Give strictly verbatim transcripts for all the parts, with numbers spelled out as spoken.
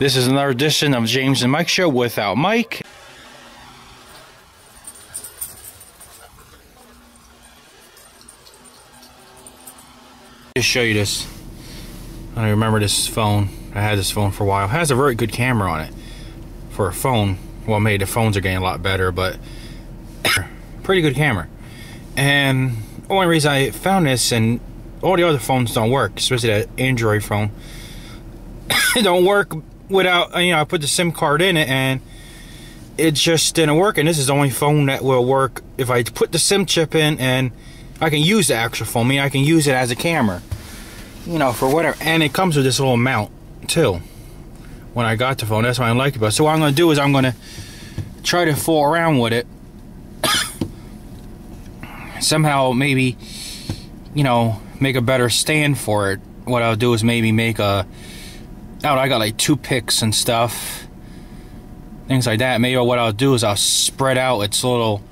This is another edition of James and Mike Show without Mike. Just show you this. I remember this phone. I had this phone for a while. It has a very good camera on it for a phone. Well, maybe the phones are getting a lot better, but pretty good camera. And the only reason I found this, and all the other phones don't work, especially that Android phone, it don't work without, you know, I put the SIM card in it and it just didn't work. And this is the only phone that will work if I put the SIM chip in and I can use the actual phone. I mean, I can use it as a camera, you know, for whatever. And it comes with this little mount too. When I got the phone, that's what I liked about it. So what I'm going to do is I'm going to try to fool around with it. Somehow, maybe, you know, make a better stand for it. What I'll do is maybe make a, I don't know, I got like two picks and stuff, things like that. Maybe what I'll do is I'll spread out its little,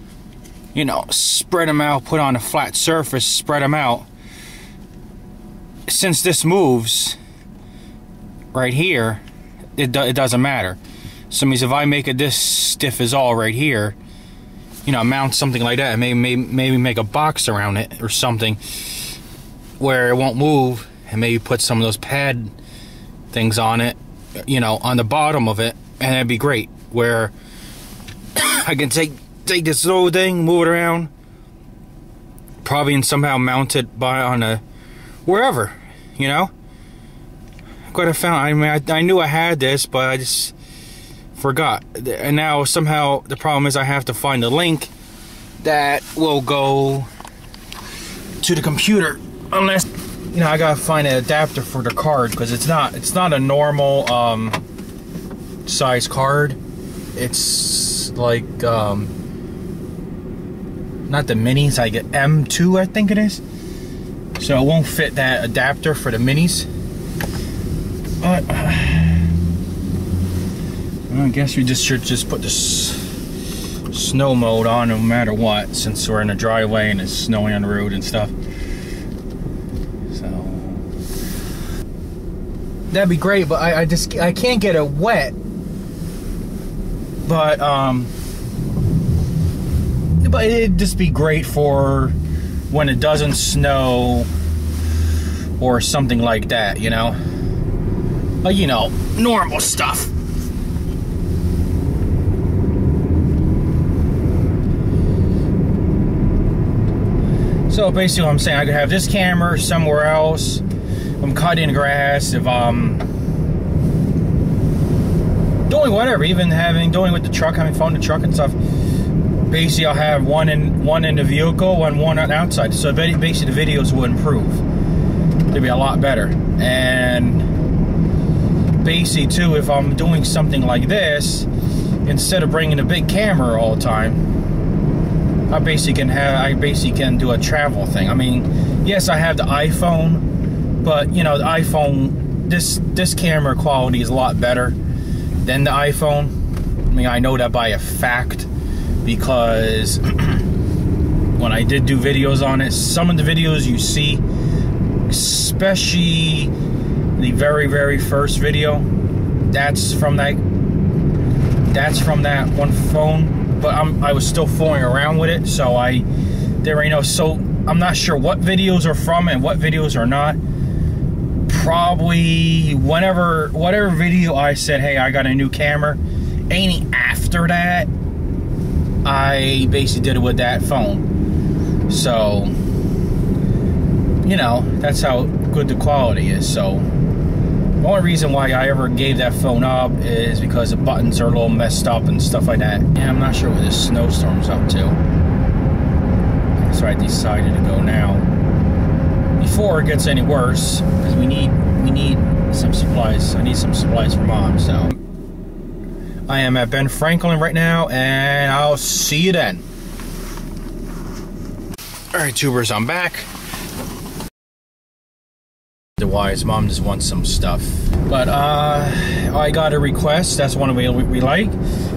you know, spread them out, put on a flat surface, spread them out. Since this moves right here, it, do, it doesn't matter. So it means if I make it this stiff as all right here, you know, mount something like that, maybe, maybe maybe make a box around it or something where it won't move, and maybe put some of those pad things on it, you know, on the bottom of it, and that'd be great. Where I can take take this little thing, move it around, probably, and somehow mount it by on a wherever, you know. Quite a found. I mean, I, I knew I had this, but I just forgot. And now somehow the problem is I have to find a link that will go to the computer, unless, you know, I gotta find an adapter for the card, because it's not it's not a normal um, size card. It's like um, not the minis. I get M two, I think it is, so it won't fit that adapter for the minis. But uh, I guess we just should just put this snow mode on no matter what, since we're in a driveway and it's snowing on the road and stuff. So that'd be great, but I, I just I can't get it wet. But um, but it'd just be great for when it doesn't snow or something like that, you know. But you know, normal stuff. So basically what I'm saying, I could have this camera somewhere else. I'm cutting grass, if I'm doing whatever, even having doing with the truck, having fun with the truck and stuff. Basically I'll have one in one in the vehicle and one outside. So basically the videos will improve. They'll be a lot better. And basically too, if I'm doing something like this, instead of bringing a big camera all the time, I basically can have, I basically can do a travel thing. I mean, yes, I have the iPhone, but you know, the iPhone, this this camera quality is a lot better than the iPhone. I mean, I know that by a fact, because when I did do videos on it, some of the videos you see, especially the very, very first video, that's from that, that's from that one phone. But I'm, I was still fooling around with it, so I, there ain't no, so I'm not sure what videos are from and what videos are not. Probably whenever, whatever video I said, hey, I got a new camera, ain't after that, I basically did it with that phone. So, you know, that's how good the quality is. So the only reason why I ever gave that phone up is because the buttons are a little messed up and stuff like that. Yeah, I'm not sure where this snowstorm's up to. So I decided to go now, before it gets any worse, because we need we need some supplies. I need some supplies for Mom, so. I am at Ben Franklin right now, and I'll see you then. All right, tubers, I'm back. Wise Mom just wants some stuff, but uh I got a request. That's one we, we, we like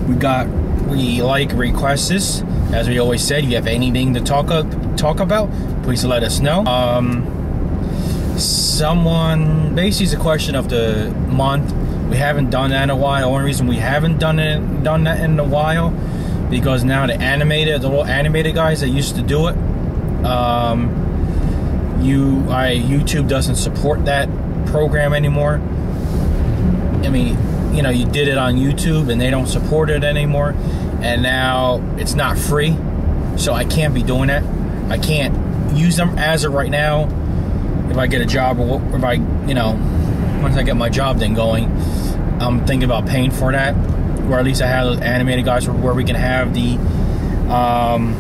we got we like requests, as we always said. If you have anything to talk up talk about, please let us know. Um someone basically, it's a question of the month, We haven't done that in a while. The only reason we haven't done it done that in a while, because now the animated, the little animated guys that used to do it, um, you, I YouTube doesn't support that program anymore. I mean, you know, you did it on YouTube and they don't support it anymore, and now it's not free, so I can't be doing that. I can't use them as of right now. If I get a job, or if I, you know, once I get my job thing going, I'm thinking about paying for that, or at least I have those animated guys where we can have the um,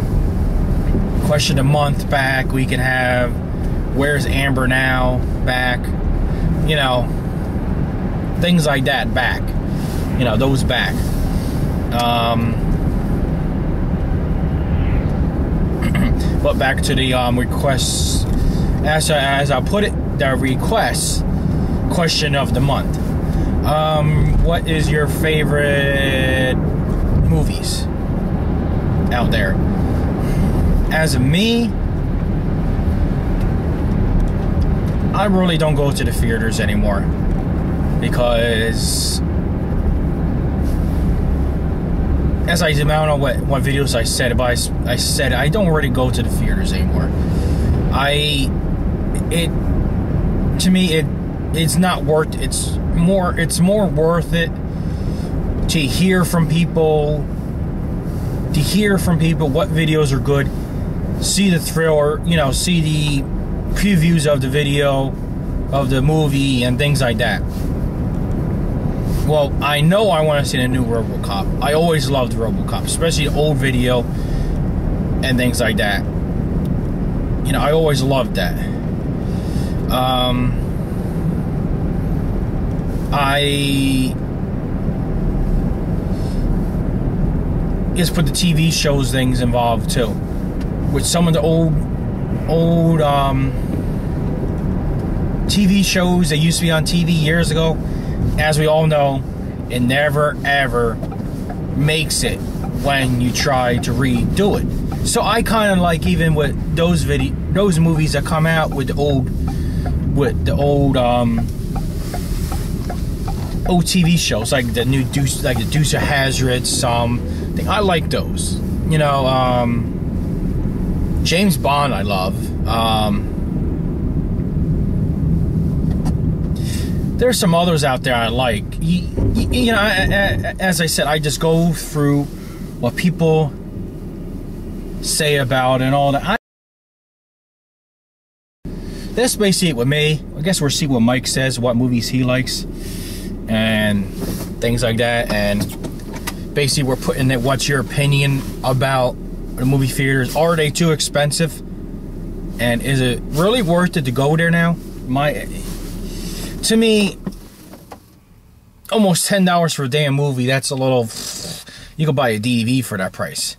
question a month back. We can have where's Amber now back, you know, things like that back, you know, those back. Um, but back to the um, requests. As I, as I put it, the request question of the month. Um, what is your favorite movies out there? As of me, I really don't go to the theaters anymore, because as I, I don't know what, what videos I said, but I, I said I don't really go to the theaters anymore. I... It, to me, it it's not worth. It's more. It's more worth it to hear from people. To hear from people what videos are good. See the thriller, you know. See the previews of the video, of the movie, and things like that. Well, I know I want to see the new RoboCop. I always loved RoboCop, especially the old video and things like that. You know, I always loved that. Um, I just put the T V shows things involved too, with some of the old, old um, T V shows that used to be on T V years ago. As we all know, it never ever makes it when you try to redo it. So I kind of like, even with those video, those movies that come out with the old. With the old um, old T V shows, like the new Deuce, like the Deuce of Hazards. Um, thing. I like those. You know, um, James Bond, I love. Um, there's some others out there I like. You, you know, as I said, I just go through what people say about and all that. I That's basically it with me. I guess we'll see what Mike says, what movies he likes, and things like that. And basically, we're putting it, what's your opinion about the movie theaters? Are they too expensive? And is it really worth it to go there now? My, to me, almost ten dollars for a damn movie, that's a little, you could buy a D V D for that price.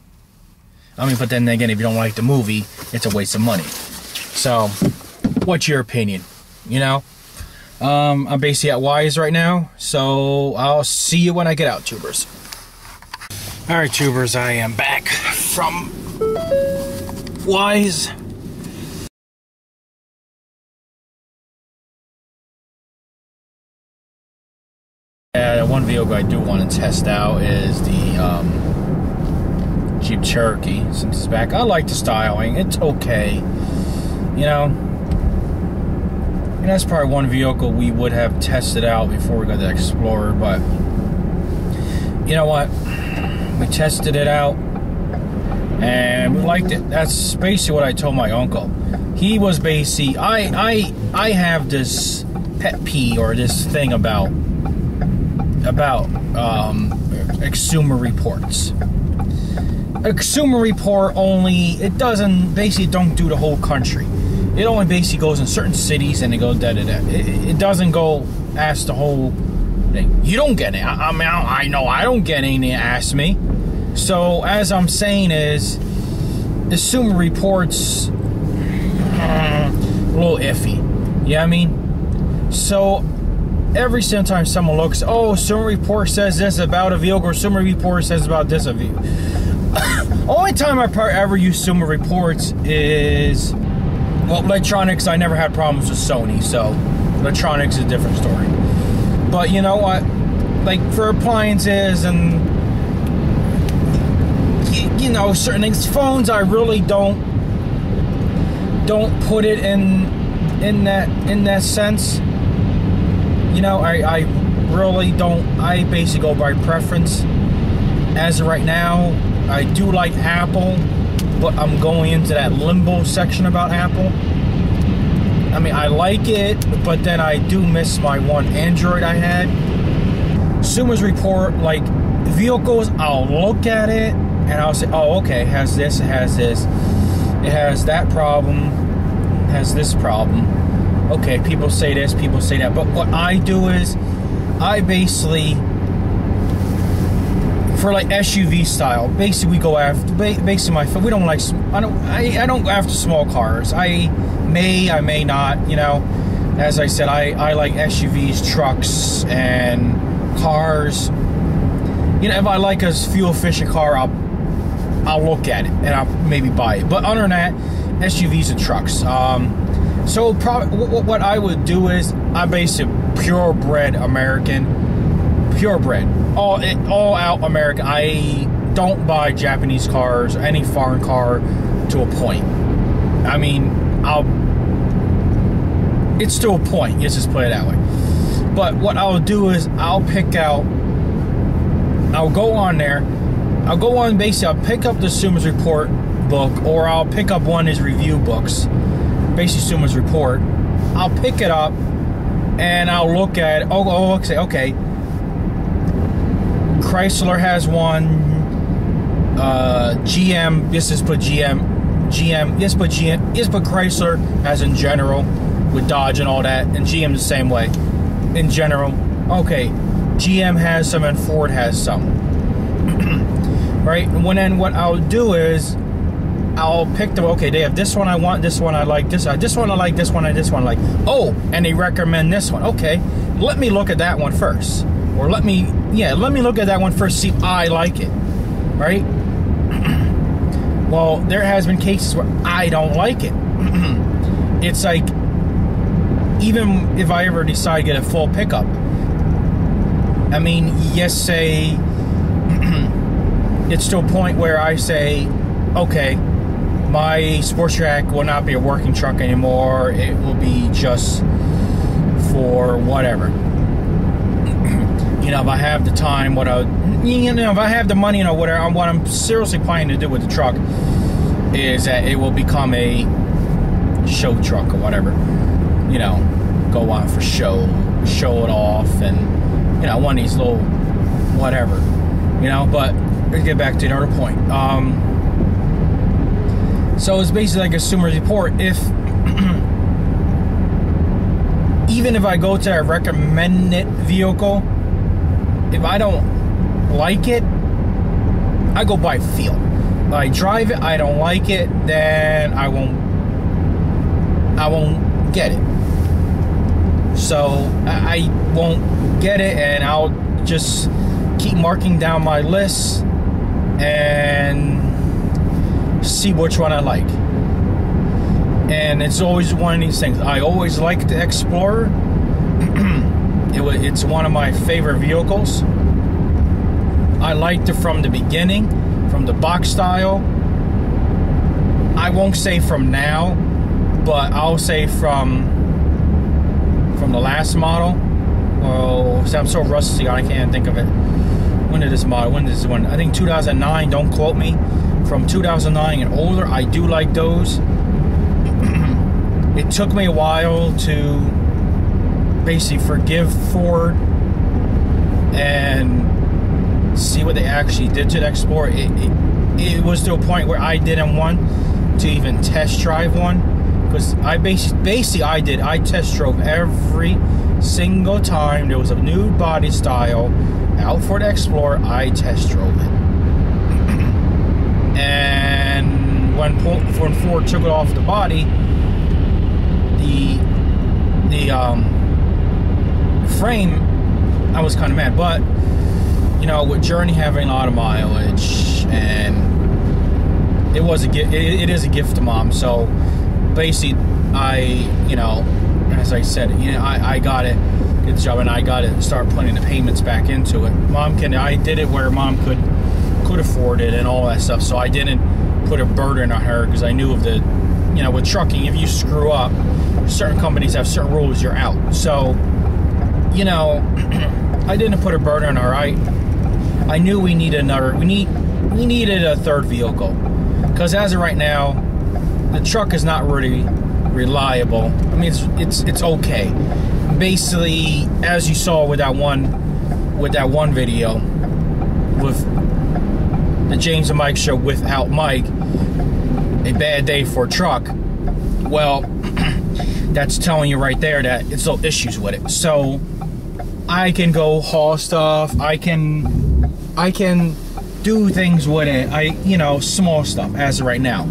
I mean, but then again, if you don't like the movie, it's a waste of money. So... what's your opinion? You know, um, I'm basically at Wise right now, so I'll see you when I get out, tubers. All right, tubers, I am back from Wise. Yeah, one vehicle I do want to test out is the um, Jeep Cherokee. Since it's back, I like the styling. It's okay, you know. And that's probably one vehicle we would have tested out before we got the Explorer, but you know what? We tested it out and we liked it. That's basically what I told my uncle. He was basically, I, I, I have this pet peeve or this thing about about um, Consumer Reports. A Consumer Report only, it doesn't basically don't do the whole country. It only basically goes in certain cities and it goes da da da. It, it doesn't go ask the whole thing. You don't get it. I, I mean, I, I know I don't get anything asked me. So, as I'm saying, is Consumer Reports mm, a little iffy. Yeah, you know I mean? So, every single time someone looks, oh, Consumer Report says this about a vehicle, or Consumer Report says about this of you. Only time I ever use Consumer Reports is. Well, electronics, I never had problems with Sony, so electronics is a different story. But you know what? like for appliances and you, you know, certain things. Phones, I really don't don't put it in in that in that sense. You know, I I really don't. I basically go by preference. As of right now, I do like Apple, but I'm going into that limbo section about Apple. I mean, I like it, but then I do miss my one Android I had. Consumer's Report, like, vehicles, I'll look at it, and I'll say, oh, okay, it has this, it has this. It has that problem, it has this problem. Okay, people say this, people say that. But what I do is, I basically, for like S U V style, basically we go after, basically my, we don't like, I don't, I, I don't go after small cars. I may, I may not, you know. As I said, I, I like S U Vs, trucks, and cars. You know, if I like a fuel efficient car, I'll, I'll look at it, and I'll maybe buy it. But other than that, S U Vs and trucks. Um, so probably, what, what I would do is, I'm basically purebred American, purebred, all, all out American. I don't buy Japanese cars, or any foreign car, to a point. I mean, I'll, it's still a point, let's just play it that way. But what I'll do is I'll pick out, I'll go on there, I'll go on basically, I'll pick up the Consumer's Report book, or I'll pick up one of his review books, basically Consumer's Report. I'll pick it up and I'll look at, oh, oh okay, okay, Chrysler has one, uh, G M, this is for G M. G M, yes, but G M, yes, but Chrysler, as in general, with Dodge and all that, and G M the same way, in general. Okay, G M has some and Ford has some, right? And when then what I'll do is, I'll pick them. Okay, they have this one I want, this one I like, this I this one I like, this one I this one I like. Oh, and they recommend this one. Okay, let me look at that one first, or let me, yeah, let me look at that one first. See, if I like it, right? Well, there has been cases where I don't like it. It's like, even if I ever decide to get a full pickup, I mean, yes, say, it's to a point where I say, okay, my sports track will not be a working truck anymore. It will be just for whatever. You know, if I have the time, what I, you know, if I have the money, you know, whatever, I'm, what I'm seriously planning to do with the truck is that it will become a show truck or whatever. You know, go on for show, show it off, and, you know, one of these little whatever, you know. But let's get back to another point. Um, so it's basically like a Consumer Report. If even if I go to a recommended vehicle, if I don't like it, I go by feel. If I drive it, I don't like it, then I won't, I won't get it. So I won't get it, and I'll just keep marking down my list and see which one I like. And it's always one of these things. I always liked the Explorer. It was, it's one of my favorite vehicles. I liked it from the beginning, from the box style. I won't say from now, but I'll say from from the last model. Oh, I'm so rusty, I can't think of it. When did this model, when did this one? I think two thousand nine, don't quote me. From two thousand nine and older, I do like those. It took me a while to basically forgive Ford and see what they actually did to the Explorer. It, it, it was to a point where I didn't want to even test drive one, because I basically, basically I did, I test drove every single time there was a new body style out for the Explorer. I test drove it. And when, when Ford took it off the body, the the um frame, I was kind of mad. But you know, with Journey having a lot of mileage, and it was a gift, it, it is a gift to mom. So basically, I, you know, as I said, you know, I, I got it get the job, and I got to start putting the payments back into it. Mom can, I did it where mom could could afford it and all that stuff, so I didn't put a burden on her, because I knew of the, you know, with trucking, if you screw up, certain companies have certain rules, you're out. So, you know, I didn't put a burden on her. I, I knew we needed another, we need, we needed a third vehicle, because as of right now, the truck is not really reliable. I mean, it's it's it's okay. Basically, as you saw with that one, with that one video, with the James and Mike show without Mike, a bad day for a truck. Well, that's telling you right there that it's still issues with it. So I can go haul stuff. I can I can do things with it. I you know small stuff as of right now.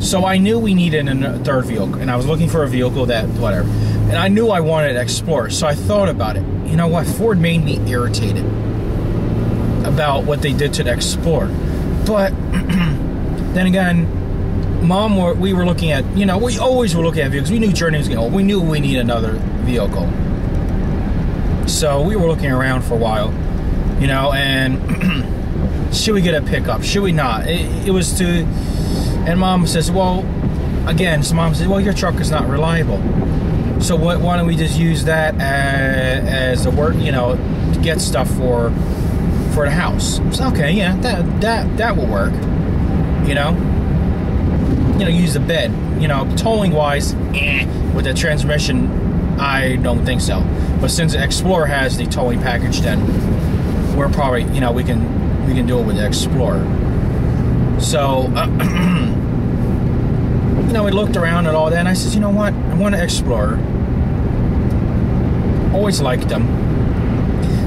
So I knew we needed a third vehicle, and I was looking for a vehicle that whatever. And I knew I wanted an Explorer, so I thought about it. You know what? Ford made me irritated about what they did to the Explorer. But then again, Mom, were, we were looking at, you know, we always were looking at vehicles. We knew Journey was going to, we knew we need another vehicle. So we were looking around for a while, you know, and should we get a pickup? Should we not? It, it was to, and Mom says, well, again, so Mom says, well, your truck is not reliable. So what, why don't we just use that as, as a work, you know, to get stuff for, for the house. So, okay, yeah, that, that, that will work, you know. You know, use the bed. You know, towing wise, eh, with the transmission, I don't think so. But since the Explorer has the towing package, then we're probably, you know, we can we can do it with the Explorer. So, uh, you know, we looked around and all that, and I said, you know what, I want an Explorer. Always liked them.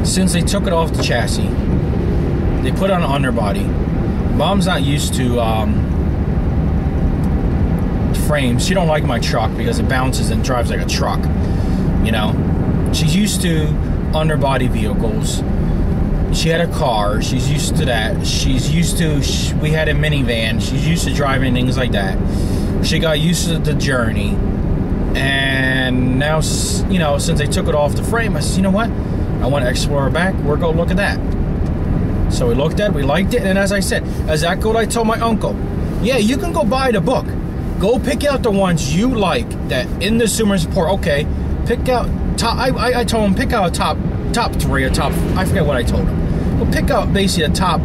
Since they took it off the chassis, they put it on an underbody. Mom's not used to. Um, frames. She don't like my truck because it bounces and drives like a truck, you know. She's used to underbody vehicles. She had a car. She's used to that. She's used to, she, we had a minivan. She's used to driving things like that. She got used to the Journey. And now, you know, since they took it off the frame, I said, you know what? I want to Explorer back. We're going to look at that. So we looked at it. We liked it. And as I said, as that goes, I told my uncle, yeah, you can go buy the book. Go pick out the ones you like that in the Consumer Report. Okay, pick out top. I, I I told him pick out top top three or top. I forget what I told him. But pick out basically the top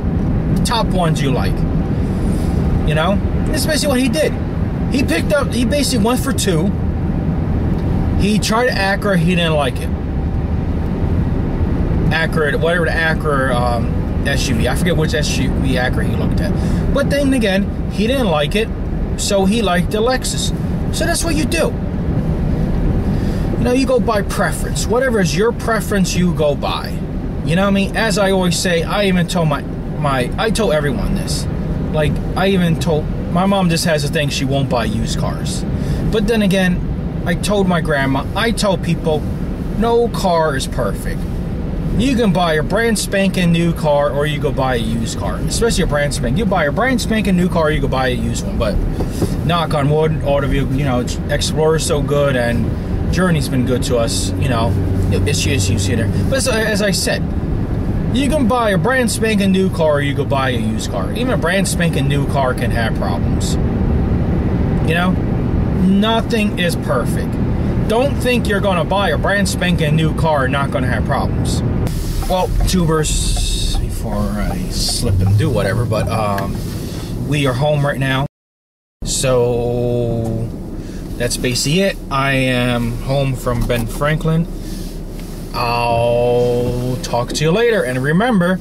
top ones you like. You know, that's basically what he did. He picked up. He basically went for two. He tried Acura. He didn't like it. Acura, whatever the Acura um, S U V. I forget which S U V Acura he looked at. But then again, he didn't like it. So he liked the Lexus. So that's what you do. You know, you go by preference. Whatever is your preference, you go by. You know what I mean? As I always say, I even told my, my I told everyone this. Like, I even told, my mom just has a thing, she won't buy used cars. But then again, I told my grandma, I tell people, no car is perfect. You can buy a brand spanking new car, or you go buy a used car. Especially a brand spanking. You buy a brand spanking new car, you go buy a used one. But knock on wood, all of you, you know, Explorer's so good, and Journey's been good to us. You know, it's issues here. But as, as I said, you can buy a brand spanking new car, or you go buy a used car. Even a brand spanking new car can have problems. You know, nothing is perfect. Don't think you're gonna buy a brand spanking new car and not gonna have problems. Well, tubers, before I slip and do whatever, but um, we are home right now. So that's basically it. I am home from Ben Franklin. I'll talk to you later. And remember,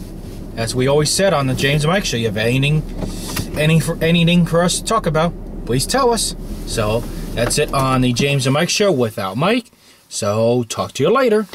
as we always said on the James and Mike Show, you have anything, any for anything for us to talk about, please tell us. So that's it on the James and Mike Show without Mike. So talk to you later.